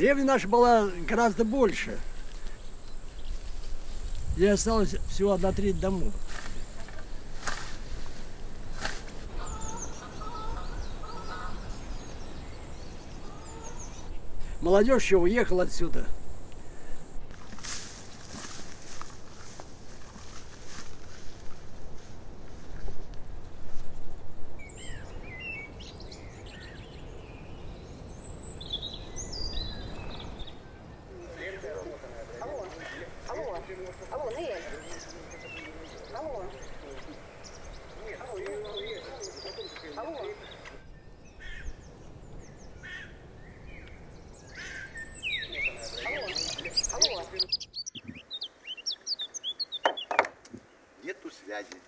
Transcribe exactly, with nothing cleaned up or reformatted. Деревня наша была гораздо больше. И осталось всего одна треть домов. Молодежь еще уехала отсюда. Нету связи.